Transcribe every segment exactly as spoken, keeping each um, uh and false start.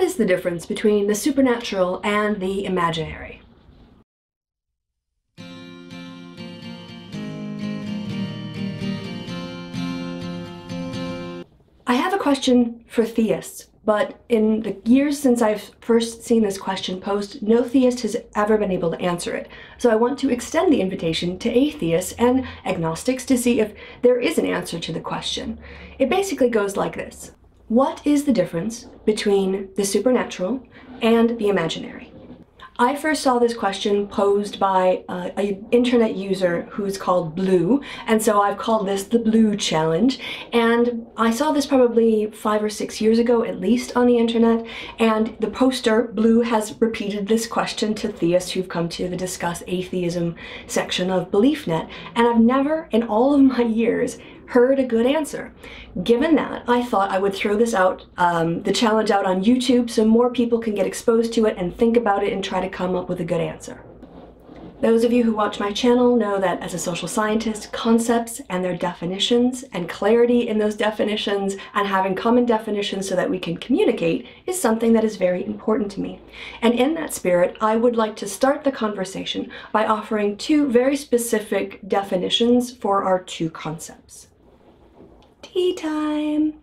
what is the difference between the supernatural and the imaginary? I have a question for theists, but in the years since I've first seen this question posed, no theist has ever been able to answer it. So I want to extend the invitation to atheists and agnostics to see if there is an answer to the question. It basically goes like this. What is the difference between the supernatural and the imaginary? I first saw this question posed by uh, an internet user who's called Blü, and so I've called this the Blü Challenge. And I saw this probably five or six years ago, at least, on the internet, and the poster, Blü, has repeated this question to theists who've come to the Discuss Atheism section of BeliefNet, and I've never, in all of my years, heard a good answer. Given that, I thought I would throw this out, um, the challenge out on YouTube so more people can get exposed to it and think about it and try to come up with a good answer. Those of you who watch my channel know that as a social scientist, concepts and their definitions and clarity in those definitions and having common definitions so that we can communicate is something that is very important to me. And in that spirit, I would like to start the conversation by offering two very specific definitions for our two concepts. Tea time!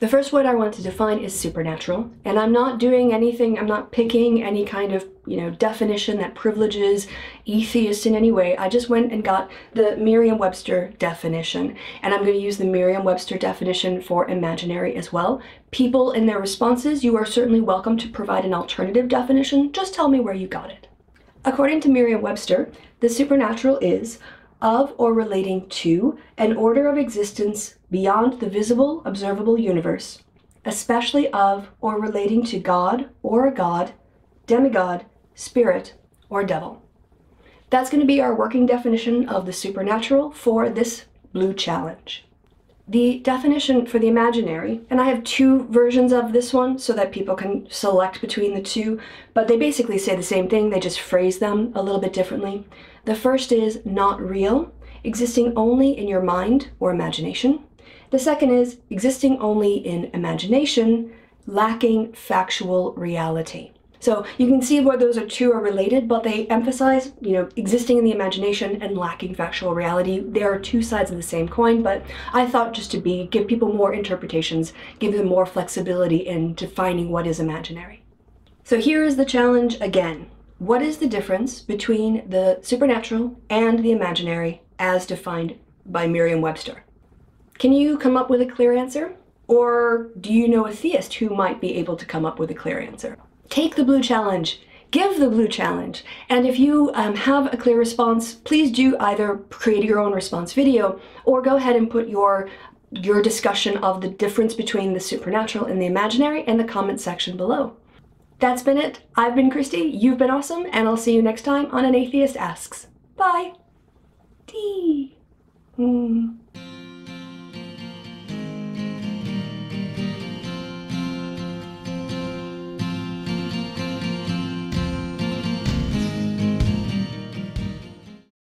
The first word I want to define is supernatural, and I'm not doing anything, I'm not picking any kind of, you know, definition that privileges atheist in any way. I just went and got the Merriam-Webster definition, and I'm going to use the Merriam-Webster definition for imaginary as well. People in their responses, you are certainly welcome to provide an alternative definition. Just tell me where you got it. According to Merriam-Webster, the supernatural is of or relating to an order of existence beyond the visible, observable universe, especially of or relating to God or a god, demigod, spirit, or devil. That's going to be our working definition of the supernatural for this Blü Challenge. The definition for the imaginary, and I have two versions of this one so that people can select between the two, but they basically say the same thing, they just phrase them a little bit differently. The first is not real, existing only in your mind or imagination. The second is existing only in imagination, lacking factual reality. So you can see where those are two are related, but they emphasize, you know, existing in the imagination and lacking factual reality. They are two sides of the same coin, but I thought just to be, give people more interpretations, give them more flexibility in defining what is imaginary. So here is the challenge again. What is the difference between the supernatural and the imaginary as defined by Merriam-Webster? Can you come up with a clear answer? Or do you know a theist who might be able to come up with a clear answer? Take the Blü Challenge, give the Blü Challenge, and if you um, have a clear response, please do either create your own response video or go ahead and put your, your discussion of the difference between the supernatural and the imaginary in the comment section below. That's been it. I've been Kristi, you've been awesome, and I'll see you next time on An Atheist Asks. Bye! Dee! Mm.